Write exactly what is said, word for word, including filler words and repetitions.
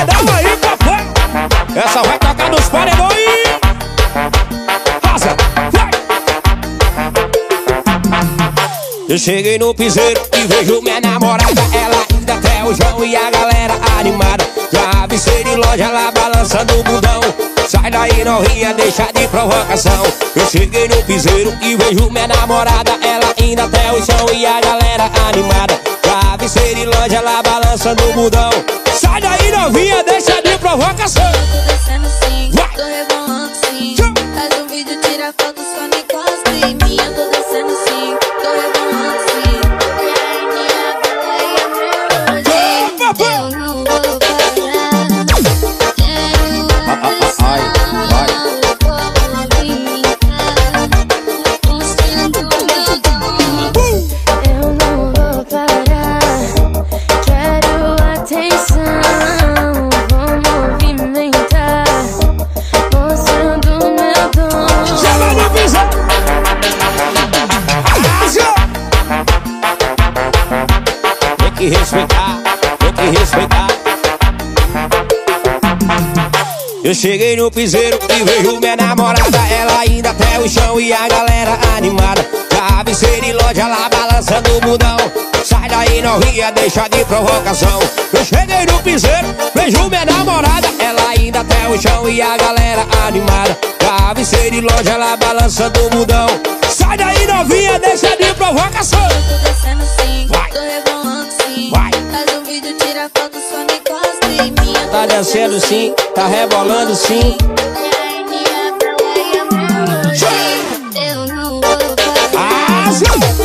é da Bahia, foi. Essa vai tocar nos paredões. Rosa, vai. Eu cheguei no piseiro e vejo minha namorada. Ela ainda até o João e a galera animada. Já avisei de loja, ela balançando o bundão. Sai daí, não ria, deixa de provocação. Eu cheguei no piseiro e vejo minha namorada. Ela ainda até o João e a galera animada. Já avisei de loja, ela balançando o bundão. Sai daí, novinha, deixa de provocação. Tô descendo sim, tô rebolando sim. Faz um vídeo, tira foto, só me encosta em mim. Eu tô descendo sim, tô rebolando sim. E aí, minha vida é melhor. Eu não vou parar. Quero ver só meu povo brincar. Mostrando meu dom. Eu não vou parar. Quero atenção. Tem que respeitar, tem que respeitar. Eu cheguei no piseiro e vejo minha namorada. Ela ainda até o chão e a galera animada. Já avisei de loja, lá balançando o bundão. Sai daí, não ria, deixa de provocação. Eu cheguei no piseiro, vejo minha namorada. Ela ainda até o chão e a galera animada. Já avisei de loja, lá balançando o bundão. Sai daí, novinha, deixa de provocação. Tô descendo sim, tô rebolando sim. Faz um vídeo, tira foto, só me encosta em mim. Tá descendo sim, tá rebolando sim. Eu não vou parar.